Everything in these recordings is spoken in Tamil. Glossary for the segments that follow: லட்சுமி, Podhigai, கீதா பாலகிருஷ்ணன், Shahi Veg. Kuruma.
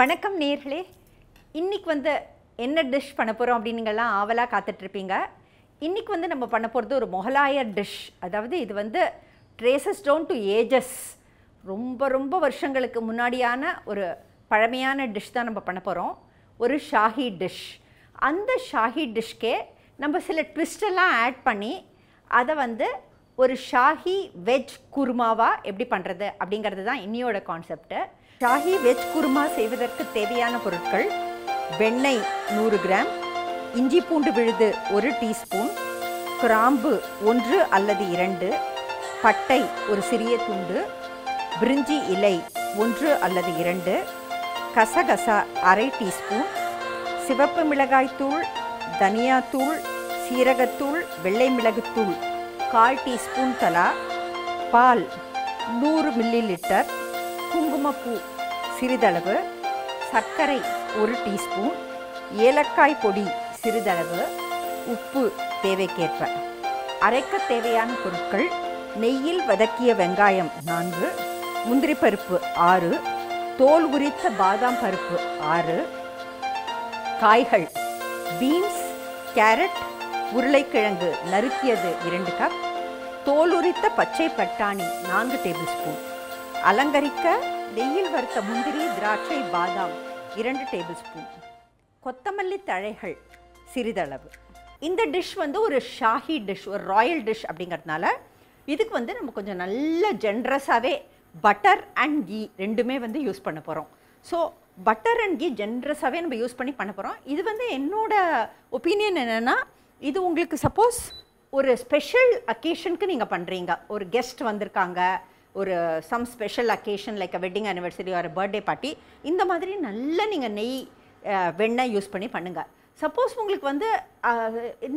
வணக்கம் நேயர்களே இன்னைக்கு வந்து என்ன டிஷ் பண்ணப் போறோம் அப்படிங்கறத ஆவலா காத்துட்டு இருப்பீங்க இன்னைக்கு வந்து நம்ம பண்ணப் போறது ஒரு மொகலாய டிஷ் அதாவது இது வந்து traces down to ages ரொம்ப ரொம்ப வருஷங்களுக்கு முன்னாடியான ஒரு பழமையான டிஷ் தான் நம்ம பண்ணப் போறோம் ஒரு ஷாஹி டிஷ் அந்த ஷாஹி டிஷ்க்கே நம்ம சில ட்விஸ்ட் எல்லாம் ஆட் பண்ணி அத வந்து ஒரு ஷாஹி வெஜ் குருமாவா எப்படி பண்றது அப்படிங்கிறது தான் இன்னியோட கான்செப்ட் Shahi Veg. Kuruma செய்வதற்கு தேவையான பொருட்கள் வெண்ணெய் 100 கிராம் இஞ்சி பூண்டு விழுது 1 டீஸ்பூன் கிராம்பு 1 அல்லது 2 பட்டை ஒரு சிறிய துண்டு பிரிஞ்சி இலை 1 அல்லது 2 கசகசா 1/2 டீஸ்பூன் சிவப்பு மிளகாய் தூள் தனியா தூள் சீரகத்தூள் வெள்ளை மிளகு தூள் 1/4 டீஸ்பூன் தலா பால் 100 மில்லிலிட்டர் குங்குமப்பூ சிறிதளவு சர்க்கரை 1 டீஸ்பூன் ஏலக்காய் பொடி சிறிதளவு உப்பு தேவைக்கேற்ப அரைக்க தேவையான பொருட்கள் நெய்யில் வதக்கிய வெங்காயம் 4 முந்திரி பருப்பு 6 தோல் உரித்த பாதாம் பருப்பு 6 காய்கள் பீன்ஸ் கேரட் உருளைக்கிழங்கு நறுக்கியது 2 கப் தோல் உரித்த பச்சை பட்டாணி 4 டேபிள்ஸ்பூன் அலங்கரிக்க நெய்யில் வறுத்த முந்திரி திராட்சை பாதாம் 2 டேபிள்ஸ்பூன் கொத்தமல்லி தழைகள் சிறிதளவு இந்த டிஷ் வந்து ஒரு ஷாஹி டிஷ் ஒரு ராயல் டிஷ் அப்படிங்கறதனால இதுக்கு வந்து நம்ம கொஞ்சம் நல்ல ஜெனரஸாவே பட்டர் அண்ட் கீ ரெண்டுமே வந்து யூஸ் பண்ண போறோம் சோ பட்டர் அண்ட் கீ ஜெனரஸாவே நம்ம யூஸ் பண்ணி பண்ண போறோம் இது வந்து என்னோட ஒபினியன் என்னன்னா இது உங்களுக்கு சப்போஸ் ஒரு ஸ்பெஷல் அகேஷனுக்கு நீங்க பண்றீங்க ஒரு கெஸ்ட் வந்திருக்காங்க ஒரு some special occasion like a wedding anniversary or a birthday party இந்த மாதிரி நல்ல நீங்க நெய் வெண்ணெய் யூஸ் பண்ணி பண்ணுங்க சப்போஸ் உங்களுக்கு வந்து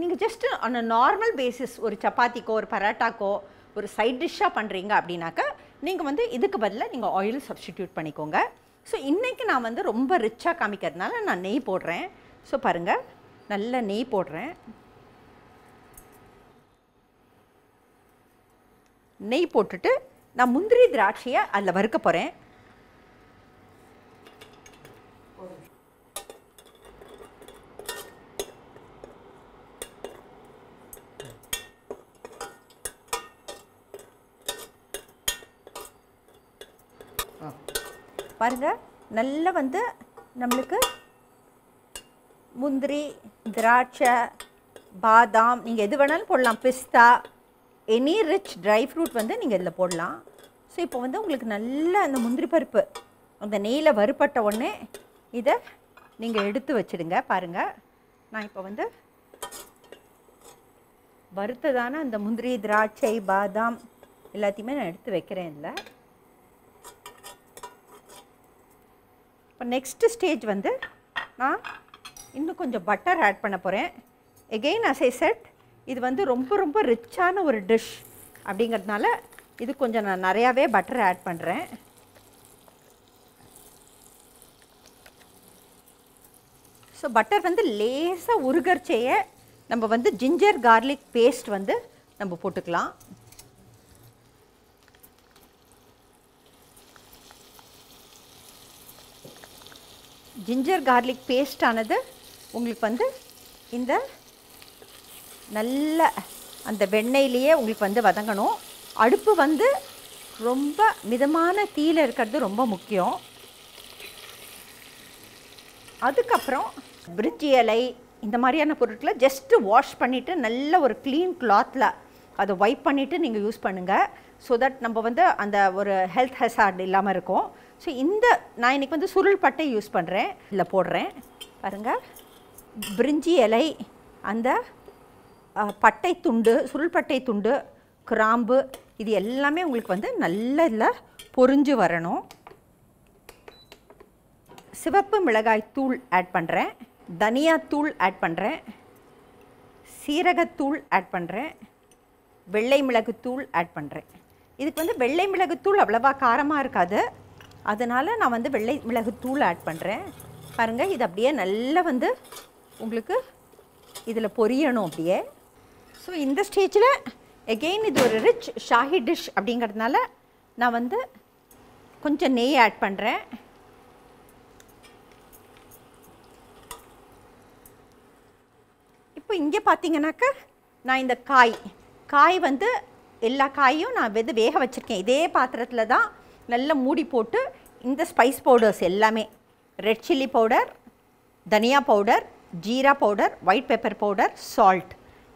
நீங்க just on a normal basis ஒரு சப்பாத்திக்கோ ஒரு பரோட்டாக்கோ ஒரு சைடு டிஷ்ஷா பண்றீங்க அப்படினாக்க நீங்க வந்து இதுக்கு பதிலா நீங்க oil substitute பண்ணிக்கோங்க சோ இன்னைக்கு நான் வந்து ரொம்ப ரிச்சா காமிக்கிறதுனால நான் நெய் போடுறேன் சோ பாருங்க நல்ல நெய் போடுறேன் நெய் போட்டுட்டு நான் முந்திரி திராட்சையை அதுல வறுக்க போறேன் பாருங்க நல்லா வந்து நமக்கு முந்திரி திராட்சை பாதாம் நீங்க எது வேணாலும் போடலாம் பிஸ்தா Any rich dry fruit வந்து நீங்க இதல போடலாம் சோ இப்போ வந்து உங்களுக்கு நல்ல அந்த முந்திரி பருப்பு அந்த நெய்ல வறுபட்ட உடனே இத நீங்க எடுத்து வச்சிடுங்க பாருங்க நான் இப்போ வந்து வறுத்ததான அந்த முந்திரி திராட்சை பாதாம் எல்லாத்தையுமே நான் எடுத்து வைக்கிறேன் இல்ல இப்போ நெக்ஸ்ட் ஸ்டேஜ் வந்து நான் இன்னும் கொஞ்சம் பட்டர் ஆட் பண்ண போறேன் again as I said இது வந்து ரொம்ப ரொம்ப ரிச்சான ஒரு டிஷ் அப்படிங்கறதனால இது கொஞ்சம் நான் நிறையவே பட்டர் ஆட் பண்றேன் சோ பட்டர் வந்து லேசா உருகர்ச்சைய நம்ம வந்து ginger garlic paste வந்து நம்ம போட்டுக்கலாம் ginger garlic paste ஆனது உங்களுக்கு வந்து இந்த நல்ல அந்த வெண்ணெயிலயே உங்களுக்கு வந்து வதங்கணும் அடுப்பு வந்து ரொம்ப மிதமான தீயில இருக்குது ரொம்ப முக்கியம் அதுக்கு அப்புறம் பிரிஞ்சி இலை இந்த மாதிரியான பொருட்களை ஜஸ்ட் வாஷ் பண்ணிட்டு நல்ல ஒரு clean clothல அதை வைப் பண்ணிட்டு நீங்க யூஸ் பண்ணுங்க so that நம்ம வந்து அந்த ஒரு ஹெல்த் ஹசார்ட் இல்லாம இருக்கும் சோ இந்த நான் இன்னைக்கு வந்து சுருள் பட்டை யூஸ் பண்றேன் இல்ல போடுறேன் பாருங்க பிரிஞ்சி இலை அந்த பட்டை துண்டு சுருள்பட்டை துண்டு கிராம்பு இது எல்லாமே உங்களுக்கு வந்து நல்ல இல்ல பொரிஞ்சு வரணும் சிவப்பு மிளகாய் தூள் ஆட் பண்றேன் தனியா தூள் ஆட் பண்றேன் சீரக தூள் ஆட் பண்றேன் வெள்ளை மிளகு தூள் ஆட் பண்றேன் இதுக்கு வந்து வெள்ளை மிளகு தூள் அவ்வளவா காரமா இருக்காது அதனால நான் வந்து வெள்ளை மிளகு தூள் ஆட் பண்றேன் பாருங்க இது அப்படியே நல்ல வந்து உங்களுக்கு இதல பொரியணும் அப்படியே So, in this stage, again, this is a rich shahi dish. I will add a little ney. இப்போ இங்கே பாத்தீங்கன்னாக்க நான் இந்த காய் வந்து எல்லா காயையும் நான் வெது வேக வச்சிருக்கேன். இதே பாத்திரத்துல தான் நல்ல மூடி போட்டு இந்த ஸ்பைஸ் பவுடர்ஸ் எல்லாமே ரெட் சில்லி பவுடர், தனியா powder, jeera powder, white pepper powder, salt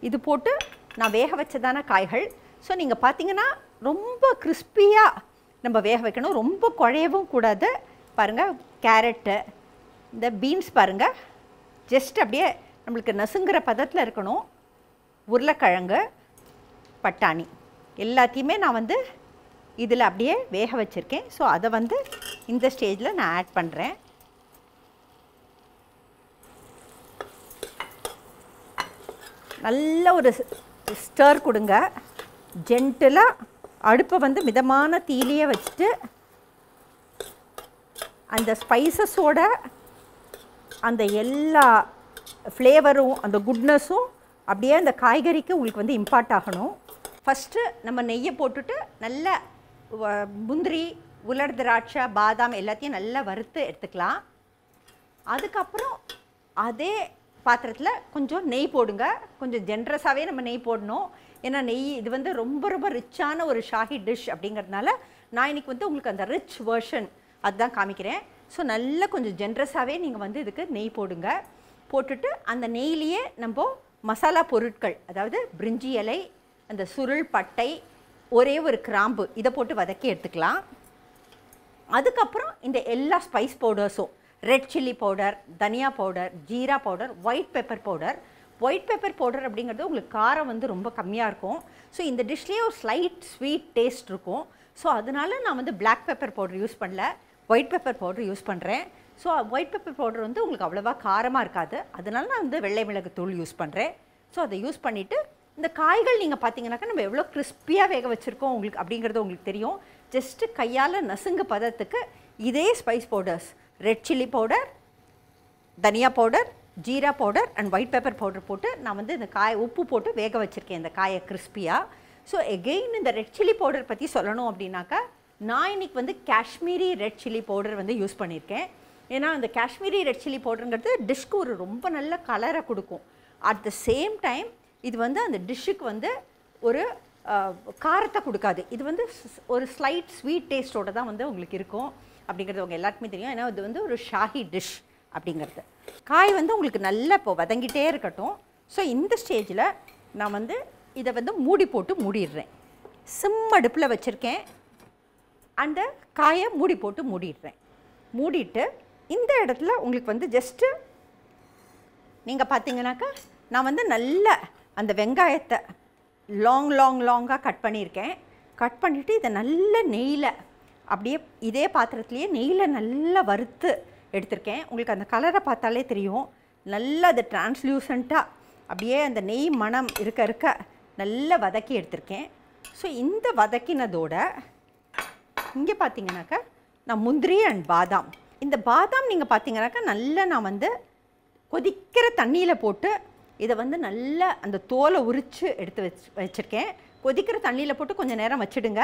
இது போட்டு நான் வேக வச்சதான காய்கள். ஸோ நீங்கள் பார்த்தீங்கன்னா ரொம்ப கிறிஸ்பியாக நம்ம வேக வைக்கணும், ரொம்ப குழையவும் கூடாது. பாருங்கள் கேரட்டு, இந்த பீன்ஸ் பாருங்கள், ஜஸ்ட் அப்படியே நம்மளுக்கு நசுங்குற பதத்தில் இருக்கணும். உருளைக்கிழங்கு, பட்டாணி எல்லாத்தையுமே நான் வந்து இதில் அப்படியே வேக வச்சுருக்கேன். ஸோ அதை வந்து இந்த ஸ்டேஜில் நான் ஆட் பண்ணுறேன். நல்ல ஒரு ஸ்டர் கொடுங்க, ஜென்டலாக அடுப்பை வந்து மிதமான தீலையே வச்சுட்டு அந்த ஸ்பைசஸோட அந்த எல்லா ஃப்ளேவரும் அந்த குட்னஸும் அப்படியே அந்த காய்கறிக்கு உங்களுக்கு வந்து இம்பார்ட் ஆகணும். ஃபஸ்ட்டு நம்ம நெய்யை போட்டுட்டு நல்ல முந்திரி, உலர் திராட்சை, பாதாம் எல்லாத்தையும் நல்லா வறுத்து எடுத்துக்கலாம். அதுக்கப்புறம் அதே பாத்திரத்தில் கொஞ்சம் நெய் போடுங்க. கொஞ்சம் ஜென்ரஸாகவே நம்ம நெய் போடணும், ஏன்னா நெய் இது வந்து ரொம்ப ரொம்ப ரிச்சான ஒரு ஷாஹி டிஷ் அப்படிங்கிறதுனால நான் இன்றைக்கி வந்து உங்களுக்கு அந்த ரிச் வேர்ஷன் அதுதான் காமிக்கிறேன். ஸோ நல்லா கொஞ்சம் ஜென்ரஸாகவே நீங்கள் வந்து இதுக்கு நெய் போடுங்க. போட்டுட்டு அந்த நெய்லேயே நம்ம மசாலா பொருட்கள், அதாவது பிரிஞ்சி இலை, அந்த சுருள் பட்டை, ஒரே ஒரு கிராம்பு இதை போட்டு வதக்கி எடுத்துக்கலாம். அதுக்கப்புறம் இந்த எல்லா ஸ்பைஸ் பவுடர்ஸும் ரெட் சில்லி பவுடர், தனியா powder, jeera powder, white pepper powder அப்படிங்கிறது உங்களுக்கு காரம் வந்து ரொம்ப கம்மியாக இருக்கும். ஸோ இந்த டிஷ்லேயே ஒரு ஸ்லைட் ஸ்வீட் டேஸ்ட் இருக்கும். ஸோ அதனால நான் வந்து பிளாக் பெப்பர் பவுடர் யூஸ் பண்ணல, ஒயிட் பெப்பர் பவுடர் யூஸ் பண்ணுறேன். ஸோ ஒயிட் பெப்பர் பவுடர் வந்து உங்களுக்கு அவ்வளோவா காரமாக இருக்காது, அதனால நான் வந்து வெள்ளை மிளகு தூள் யூஸ் பண்ணுறேன். ஸோ அதை யூஸ் பண்ணிவிட்டு இந்த காய்கள் நீங்கள் பார்த்தீங்கன்னாக்கா நம்ம எவ்வளோ கிறிஸ்பியாக வேக வச்சுருக்கோம் உங்களுக்கு அப்படிங்கிறது உங்களுக்கு தெரியும். ஜஸ்ட்டு கையால் நசுங்கு பதத்துக்கு இதே spice powders, red chilli powder, தனியா powder, jeera powder and white pepper powder போட்டு நான் வந்து இந்த காயை உப்பு போட்டு வேக வச்சுருக்கேன் இந்த காயை கிறிஸ்பியாக. ஸோ எகெயின் இந்த ரெட் சில்லி பவுடர் பற்றி சொல்லணும் அப்படின்னாக்கா, நான் இன்றைக்கி வந்து காஷ்மீரி ரெட் சில்லி பவுடர் வந்து யூஸ் பண்ணியிருக்கேன். ஏன்னா அந்த காஷ்மீரி ரெட் சில்லி பவுடருங்கிறது டிஷ்க்கு ஒரு ரொம்ப நல்ல கலரை கொடுக்கும். அட் த சேம் டைம் இது வந்து அந்த டிஷ்ஷுக்கு வந்து ஒரு காரத்தை கொடுக்காது. இது வந்து ஒரு ஸ்லைட் ஸ்வீட் டேஸ்ட்டோடு தான் வந்து உங்களுக்கு இருக்கும் அப்படிங்கிறது உங்கள் எல்லாருக்குமே தெரியும். ஏன்னா இது வந்து ஒரு ஷாஹி டிஷ் அப்படிங்கிறது. காய் வந்து உங்களுக்கு நல்லா இப்போ வதங்கிட்டே இருக்கட்டும். ஸோ இந்த ஸ்டேஜில் நான் வந்து இதை வந்து மூடி போட்டு மூடிடுறேன். சிம் அடுப்பில் வச்சுருக்கேன், அந்த காயை மூடி போட்டு மூடிடுறேன். மூடிட்டு இந்த இடத்துல உங்களுக்கு வந்து ஜஸ்ட்டு நீங்கள் பார்த்தீங்கன்னாக்கா நான் வந்து நல்ல அந்த வெங்காயத்தை லாங்காக கட் பண்ணியிருக்கேன். கட் பண்ணிவிட்டு இதை நல்ல நெய்யில் அப்படியே இதே பாத்திரத்துலேயே நெய்யில் நல்லா வறுத்து எடுத்திருக்கேன். உங்களுக்கு அந்த கலரை பார்த்தாலே தெரியும், நல்லா அது டிரான்ஸ்லூசண்ட்டாக அப்படியே அந்த நெய் மணம் இருக்க இருக்க நல்லா வதக்கி எடுத்திருக்கேன். ஸோ இந்த வதக்கினதோட இங்கே பார்த்தீங்கன்னாக்கா நான் முந்திரி அண்ட் பாதாம், இந்த பாதாம் நீங்கள் பார்த்தீங்கன்னாக்கா நல்லா நான் வந்து கொதிக்கிற தண்ணியில் போட்டு இதை வந்து நல்லா அந்த தோலை உரித்து எடுத்து வச்சுருக்கேன். கொதிக்கிற தண்ணியில் போட்டு கொஞ்சம் நேரம் வச்சுடுங்க.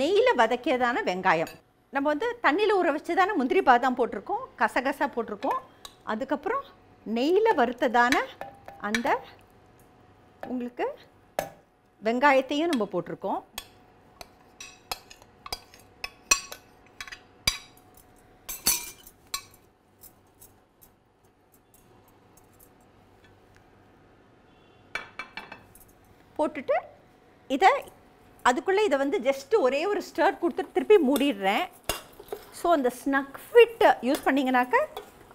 நெய்யில் வதக்கியதான வெங்காயம், நம்ம வந்து தண்ணியில் ஊற வச்சதான முந்திரி பாதாம் போட்டிருக்கோம், கசகசா போட்டிருக்கோம், அதுக்கப்புறம் நெய்யில் வறுத்ததான அந்த உங்களுக்கு வெங்காயத்தையும் நம்ம போட்டிருக்கோம். போட்டுட்டு இதை அதுக்குள்ளே இதை வந்து ஜஸ்ட்டு ஒரே ஒரு ஸ்டர் கொடுத்துட்டு திருப்பி மூடிடுறேன். ஸோ அந்த ஸ்னக் ஃபிட் யூஸ் பண்ணிங்கனாக்கா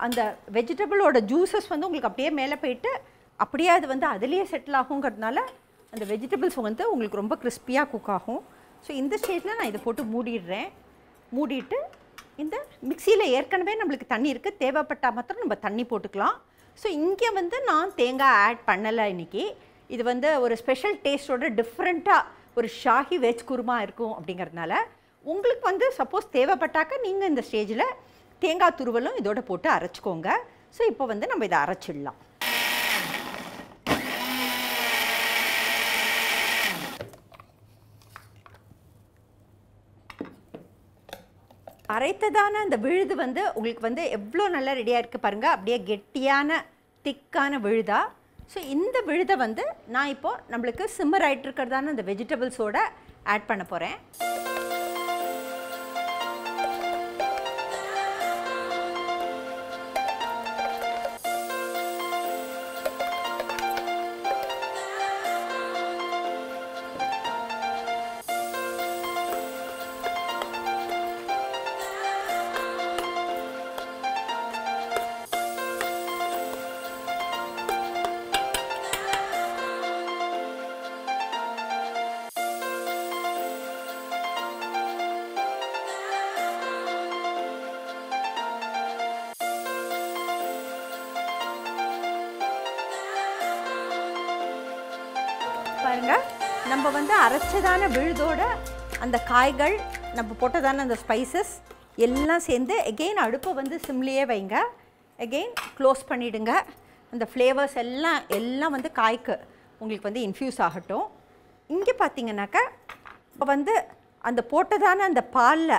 அந்த வெஜிடபிளோட ஜூஸஸ் வந்து உங்களுக்கு அப்படியே மேலே போயிட்டு அப்படியே அது வந்து அதுலேயே செட்டில் ஆகுங்கிறதுனால அந்த வெஜிடபிள்ஸ் வந்து உங்களுக்கு ரொம்ப கிறிஸ்பியாக குக் ஆகும். ஸோ இந்த ஸ்டேஜில் நான் இதை போட்டு மூடிடுறேன். மூடிட்டு இந்த மிக்சியில் ஏற்கனவே நம்மளுக்கு தண்ணி இருக்குது, தேவைப்பட்டால் மாத்திரம் நம்ம தண்ணி போட்டுக்கலாம். So இங்கே வந்து நான் தேங்காய் ஆட் பண்ணல இன்னைக்கு. இது வந்து ஒரு ஸ்பெஷல் டேஸ்டோட டிஃபரண்டா ஒரு ஷாஹி வெஜ் குருமா இருக்கும் அப்படிங்கிறதுனால உங்களுக்கு வந்து சப்போஸ் தேவைப்பட்டாக்க நீங்க இந்த ஸ்டேஜ்ல தேங்காய் துருவலும் இதோட போட்டு அரைச்சுக்கோங்க. சோ இப்போ வந்து நம்ம இத அரைச்சிடலாம். அரைத்ததான அந்த விழுது வந்து உங்களுக்கு வந்து எவ்ளோ நல்லா ரெடியா இருக்கு பாருங்க. அப்படியே கெட்டியான திக்கான விழுதா. சோ இந்த விழுத வந்து நான் இப்போ நமக்கு சிம்மர் ஆயிட்டு இருக்கறதான அந்த வெஜிடபிள்ஸ் ஓட ஆட் பண்ண போறேன். பாருங்க நம்ம வந்து அரைச்சதான விழுதோட அந்த காய்கள் நம்ம போட்டதான அந்த ஸ்பைசஸ் எல்லாம் சேர்ந்து அகைன் அடுப்பை வந்து சிம்லியே வைங்க. அகைன் க்ளோஸ் பண்ணிடுங்க. அந்த ஃப்ளேவர்ஸ் எல்லாம் வந்து காய்க்கு உங்களுக்கு வந்து இன்ஃப்யூஸ் ஆகட்டும். இங்கே பார்த்தீங்கன்னாக்கா இப்போ வந்து அந்த போட்டதான அந்த பாலில்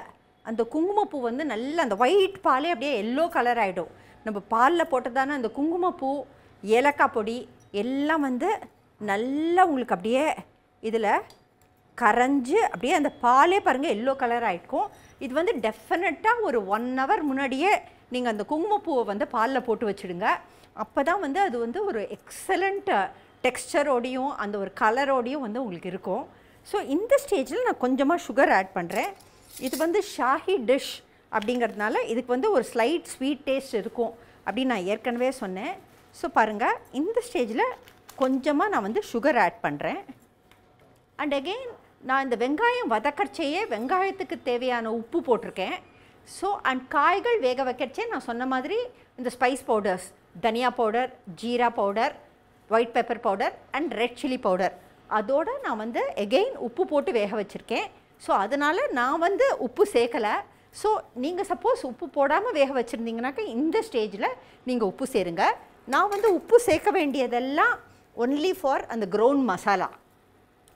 அந்த குங்குமப்பூ வந்து நல்ல அந்த ஒயிட் பாலே அப்படியே எல்லோ கலர் ஆகிடும். நம்ம பாலில் போட்டதான அந்த குங்குமப்பூ ஏலக்காய் பொடி எல்லாம் வந்து நல்லா உங்களுக்கு அப்படியே இதில் கரைஞ்சு அப்படியே அந்த பாலே பாருங்கள் எல்லோ கலர் ஆகிருக்கும். இது வந்து டெஃபினட்டாக ஒரு 1 hour முன்னாடியே நீங்கள் அந்த குங்குமப்பூவை வந்து பாலில் போட்டு வச்சுடுங்க. அப்போ தான் வந்து அது வந்து ஒரு எக்ஸலண்ட் டெக்ஸ்டரோடையும் அந்த ஒரு கலரோடையும் வந்து உங்களுக்கு இருக்கும். ஸோ இந்த ஸ்டேஜில் நான் கொஞ்சமாக சுகர் ஆட் பண்ணுறேன். இது வந்து ஷாஹி டிஷ் அப்படிங்கிறதுனால இதுக்கு வந்து ஒரு ஸ்லைட் ஸ்வீட் டேஸ்ட் இருக்கும் அப்படின்னு நான் ஏற்கனவே சொன்னேன். ஸோ பாருங்கள் இந்த ஸ்டேஜில் கொஞ்சமாக நான் வந்து சுகர் ஆட் பண்ணுறேன். அண்ட் அகெயின் நான் இந்த வெங்காயம் வதக்கச்சேயே வெங்காயத்துக்கு தேவையான உப்பு போட்டிருக்கேன். ஸோ அண்ட் காய்கள் வேக வைக்கச்சே நான் சொன்ன மாதிரி இந்த ஸ்பைஸ் பவுடர்ஸ் தனியா powder, jeera powder, white pepper powder and red chilli powder அதோடு நான் வந்து எகெயின் உப்பு போட்டு வேக வச்சுருக்கேன். ஸோ அதனால் நான் வந்து உப்பு சேர்க்கலை. ஸோ நீங்கள் சப்போஸ் உப்பு போடாமல் வேக வச்சுருந்தீங்கன்னாக்கா இந்த ஸ்டேஜில் நீங்கள் உப்பு சேருங்க. நான் வந்து உப்பு சேர்க்க வேண்டியதெல்லாம் ஒன்லி ஃபார் அந்த க்ரௌண்ட் மசாலா.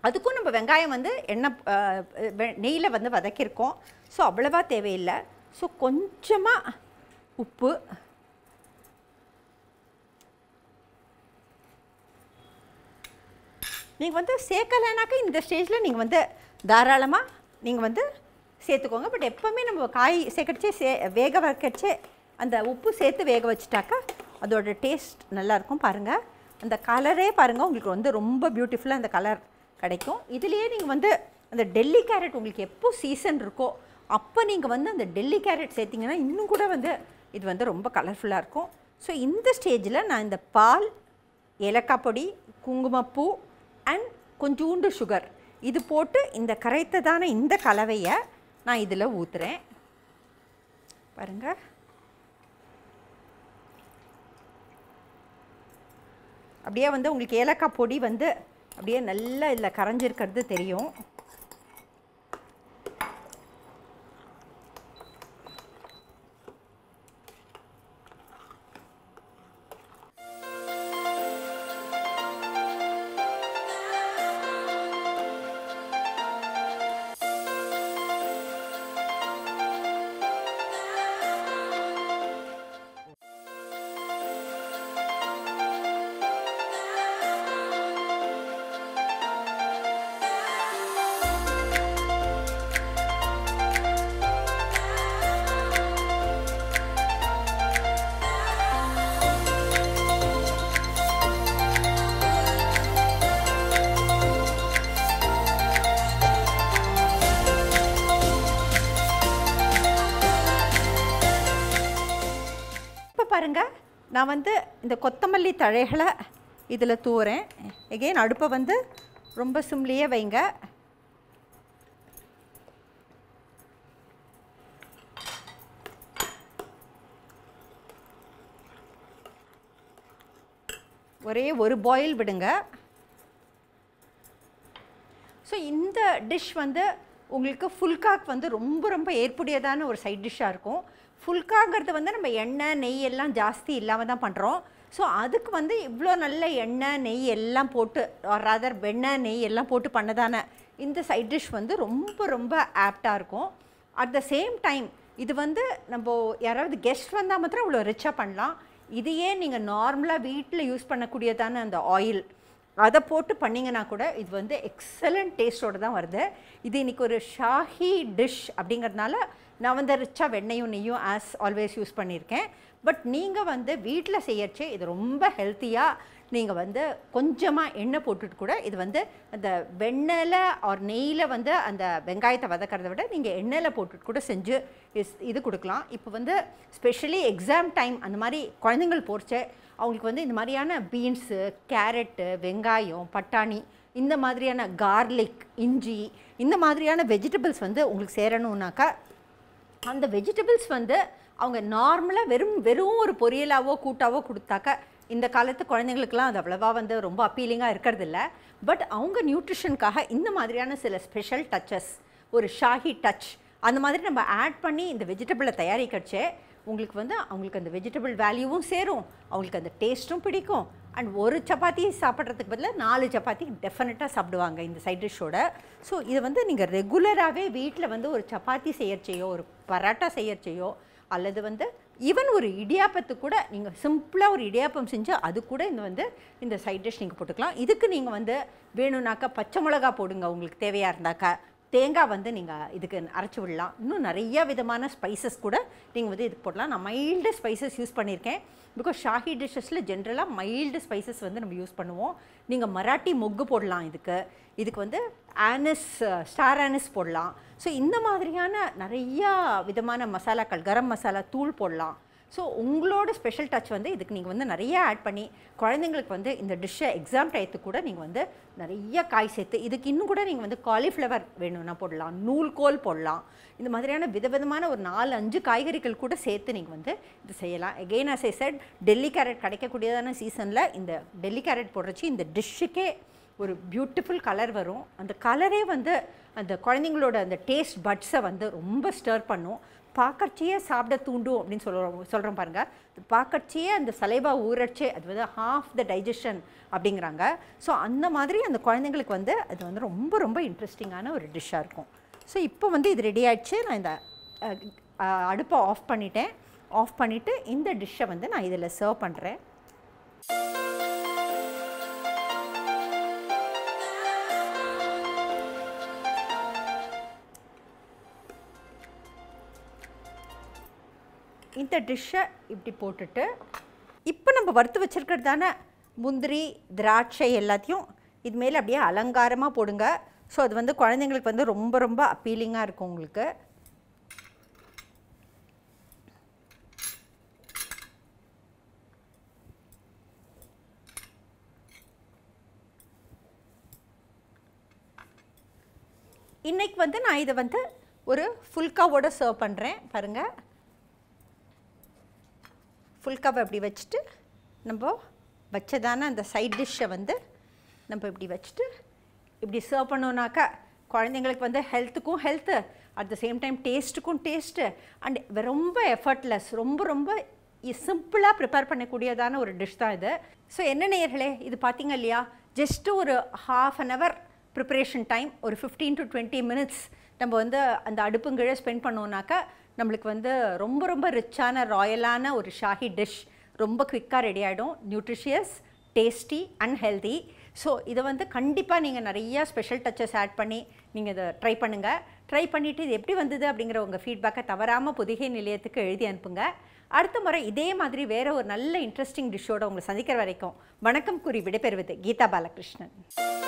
அதுக்கும் நம்ம வெங்காயம் வந்து எண்ணெய் நெய்யில் வந்து வதக்கியிருக்கோம். ஸோ அவ்வளவா தேவையில்லை. ஸோ கொஞ்சமாக உப்பு நீங்கள் வந்து சேர்க்கலைனாக்கா இந்த ஸ்டேஜில் நீங்கள் வந்து தாராளமாக நீங்கள் வந்து சேர்த்துக்கோங்க. பட் எப்போவுமே நம்ம காய் சேர்க்கடிச்சே வேக வைக்கடிச்சே அந்த உப்பு சேர்த்து வேக வச்சுட்டாக்கா அதோட டேஸ்ட் நல்லாயிருக்கும். பாருங்கள் அந்த கலரே பாருங்கள் உங்களுக்கு வந்து ரொம்ப பியூட்டிஃபுல்லாக அந்த கலர் கிடைக்கும். இதுலேயே நீங்கள் வந்து அந்த டெல்லி கேரட் உங்களுக்கு எப்போ சீசன் இருக்கோ அப்போ நீங்கள் வந்து அந்த டெல்லி கேரட் சேர்த்திங்கன்னா இன்னும் கூட வந்து இது வந்து ரொம்ப கலர்ஃபுல்லாக இருக்கும். ஸோ இந்த ஸ்டேஜில் நான் இந்த பால், ஏலக்காய் பொடி, குங்குமப்பூ அண்ட் கொஞ்சோண்டு சுகர் இது போட்டு இந்த கரைத்ததான இந்த கலவையை நான் இதில் ஊற்றுறேன். பாருங்கள் அப்படியே வந்து உங்களுக்கு ஏலக்காய் பொடி வந்து அப்படியே நல்லா இதில் கரைஞ்சிருக்கிறது தெரியும். பாருங்க நான் வந்து இந்த கொத்தமல்லி தழைகளை இதில் தூறேன். எகெயின் அடுப்பை வந்து ரொம்ப சிம்லியே வைங்க. ஒரே ஒரு boil விடுங்க. So இந்த dish வந்து உங்களுக்கு ஃபுல்காக் வந்து ரொம்ப ரொம்ப ஏற்புடையதான ஒரு சைட் டிஷ்ஷா இருக்கும். ஃபுல்காங்கிறது வந்து நம்ம எண்ணெய் நெய் எல்லாம் ஜாஸ்தி இல்லாம தான் பண்றோம். So அதுக்கு வந்து இவ்ளோ நல்ல எண்ணெய் நெய் எல்லாம் போட்டு or rather வெண்ணெய் நெய் எல்லாம் போட்டு பண்ணதான இந்த சைட் டிஷ் வந்து ரொம்ப ரொம்ப ஆப்டா இருக்கும். At the same time இது வந்து நம்ம யாராவது கெஸ்ட் வந்தா மட்டும் இவ்ளோ ரிச்சா பண்ணலாம். இதையே நீங்க நார்மலா வீட்ல யூஸ் பண்ணக்கூடியதான அந்த ஆயில் அத போட்டு பண்ணீங்கனா கூட இது வந்து எக்ஸலென்ட் டேஸ்டோட தான் வருது. இது இன்னைக்கு ஒரு ஷாஹி டிஷ் அப்படிங்கறதனால நான் வந்து ரிச்சா வெண்ணையும் நெய்யும் as always யூஸ் பண்ணியிருக்கேன். பட் நீங்க வந்து வீட்ல செய்யறச்சே இது ரொம்ப ஹெல்தியா நீங்க வந்து கொஞ்சமா எண்ணெய் போட்டுட்டு கூட இது வந்து அந்த வெண்ணெயில ஆர் நெய்ல வந்து அந்த வெங்காயத்தை வதக்கறத விட நீங்க எண்ணெயில போட்டுட்டு கூட செஞ்சு இது கொடுக்கலாம். இப்போ வந்து ஸ்பெஷலி எக்ஸாம் டைம் அந்த மாதிரி குழந்தைகள் போறச்சே அவங்களுக்கு வந்து இந்த மாதிரியான பீன்ஸ், கேரட், வெங்காயம், பட்டாணி இந்த மாதிரியான garlic, இஞ்சி இந்த மாதிரியான vegetables வந்து உங்களுக்கு சேரணும்னாக்கா அந்த vegetables வந்து அவங்க நார்மலா வெறும் ஒரு பொரியலாவோ கூட்டாவோ கொடுத்தாக்க இந்த காலத்து குழந்தைகளுக்குலாம் அது அவ்வளவா வந்து ரொம்ப அப்பீலிங்கா இருக்குது இல்ல. பட் அவங்க நியூட்ரிஷனுக்காக இந்த மாதிரியான சில ஸ்பெஷல் டச்சஸ் ஒரு ஷாஹி டச் அந்த மாதிரி நம்ம ஆட் பண்ணி இந்த வெஜிடபிளை தயாரிக்கச்சே உங்களுக்கு வந்து அவங்களுக்கு அந்த வெஜிடபிள் வேல்யூவும் சேரும், அவங்களுக்கு அந்த டேஸ்டும் பிடிக்கும். அண்ட் ஒரு சப்பாத்தி சாப்பிட்றதுக்கு பதிலாக 4 சப்பாத்தி டெஃபினட்டா சாப்பிடுவாங்க இந்த சைட் டிஷ்ஷோட. ஸோ இது வந்து நீங்கள் ரெகுலராகவே வீட்டில் வந்து ஒரு சப்பாத்தி செய்யறச்சையோ ஒரு பரோட்டா செய்யறச்சையோ அல்லது வந்து ஈவன் ஒரு இடியாப்பத்துக்கு கூட நீங்கள் சிம்பிளாக ஒரு இடியாப்பம் செஞ்சு அது கூட இந்த வந்து இந்த சைட் டிஷ் நீங்கள் போட்டுக்கலாம். இதுக்கு நீங்கள் வந்து வேணும்னாக்கா பச்சை மிளகா போடுங்க, உங்களுக்கு தேவையாக இருந்தாக்கா தேங்காய் வந்து நீங்கள் இதுக்கு அரைச்சி விடலாம். இன்னும் நிறைய விதமான ஸ்பைசஸ் கூட நீங்கள் வந்து இதுக்கு போடலாம். நான் மைல்டு ஸ்பைசஸ் யூஸ் பண்ணியிருக்கேன் பிகாஸ் ஷாஹி டிஷ்ஷஸில் ஜென்ரலாக மைல்டு ஸ்பைசஸ் வந்து நம்ம யூஸ் பண்ணுவோம். நீங்கள் மராட்டி மொக்கு போடலாம், இதுக்கு வந்து ஆனிஸ் ஸ்டார் ஆனிஸ் போடலாம். ஸோ இந்த மாதிரியான நிறையா விதமான மசாலாக்கள் கரம் மசாலா தூள் போடலாம். ஸோ உங்களோட ஸ்பெஷல் டச் வந்து இதுக்கு நீங்கள் வந்து நிறைய ஆட் பண்ணி குழந்தைங்களுக்கு வந்து இந்த டிஷ்ஷை எக்ஸாம் டயத்துக்கு கூட நீங்கள் வந்து நிறைய காய் சேர்த்து இதுக்கு இன்னும் கூட நீங்கள் வந்து காலிஃப்ளவர் வேணும்னா போடலாம், நூல்கோல் போடலாம். இந்த மாதிரியான விதவிதமான ஒரு 4-5 காய்கறிகள் கூட சேர்த்து நீங்கள் வந்து இது செய்யலாம். Again as I said Delhi carrot கிடைக்கக்கூடியதான சீசனில் இந்த டெல்லி கேரட் போடுறச்சு இந்த டிஷ்ஷுக்கே ஒரு பியூட்டிஃபுல் கலர் வரும். அந்த கலரே வந்து அந்த குழந்தைங்களோட அந்த டேஸ்ட் பட்ஸை வந்து ரொம்ப ஸ்டர் பண்ணும். பார்க்கறச்சியே சாப்பிட தூண்டும் அப்படின்னு சொல்கிறோம் பாருங்க. பார்க்கறச்சியே அந்த சலைவா ஊறச்சே அது வந்து half the digestion அப்படிங்கிறாங்க. ஸோ அந்த மாதிரி அந்த குழந்தைங்களுக்கு வந்து அது வந்து ரொம்ப ரொம்ப இன்ட்ரெஸ்டிங்கான ஒரு டிஷ்ஷாக இருக்கும். ஸோ இப்போ வந்து இது ரெடி ஆகிடுச்சு. நான் இந்த அடுப்பை ஆஃப் பண்ணிட்டேன். ஆஃப் பண்ணிவிட்டு இந்த டிஷ்ஷை வந்து நான் இதில் சர்வ் பண்ணுறேன். இந்த டிஷ்ஷை இப்படி போட்டுட்டு இப்போ நம்ம வறுத்து வச்சுருக்கிறதான முந்திரி திராட்சை எல்லாத்தையும் இது மேலே அப்படியே அலங்காரமாக போடுங்க. ஸோ அது வந்து குழந்தைங்களுக்கு வந்து ரொம்ப ரொம்ப அப்பீலிங்காக இருக்கும் உங்களுக்கு. இன்றைக்கி வந்து நான் இதை வந்து ஒரு ஃபுல்காவோட சர்வ் பண்ணுறேன் பாருங்கள். ஃபுல்காவை இப்படி வச்சுட்டு நம்ம வச்சதான அந்த சைட் டிஷ்ஷை வந்து நம்ம இப்படி வச்சுட்டு இப்படி சர்வ் பண்ணோம்னாக்கா குழந்தைங்களுக்கு வந்து ஹெல்த்துக்கும் health, at the same time டேஸ்ட்டுக்கும் டேஸ்ட்டு. அண்ட் ரொம்ப எஃபர்ட்லெஸ் ரொம்ப ரொம்ப சிம்பிளாக ப்ரிப்பேர் பண்ணக்கூடியதான ஒரு டிஷ் தான் இது. ஸோ என்ன நேயர்களே இது பார்த்தீங்க இல்லையா, ஜஸ்ட்டு ஒரு ½ hour ப்ரிப்பரேஷன் டைம், ஒரு 15 to 20 minutes நம்ம வந்து அந்த அடுப்புங்கீழே ஸ்பெண்ட் பண்ணோம்னாக்கா நம்மளுக்கு வந்து ரொம்ப ரொம்ப ரிச்சான ராயலான ஒரு ஷாஹி டிஷ் ரொம்ப குவிக்காக ரெடி ஆகிடும். Nutritious, tasty and healthy. So இதை வந்து கண்டிப்பாக நீங்கள் நிறையா ஸ்பெஷல் டச்சஸ் ஆட் பண்ணி நீங்கள் இதை ட்ரை பண்ணுங்கள். ட்ரை பண்ணிவிட்டு இது எப்படி வந்தது அப்படிங்கிற உங்கள் ஃபீட்பேக்கை தவறாமல் புதிகை நிலையத்துக்கு எழுதி அனுப்புங்க. அடுத்த முறை இதே மாதிரி வேறு ஒரு நல்ல இன்ட்ரெஸ்டிங் டிஷ்ஷோடு உங்களை சந்திக்கிற வரைக்கும் வணக்கம் கூறி விடைபெறுவது கீதா பாலகிருஷ்ணன்.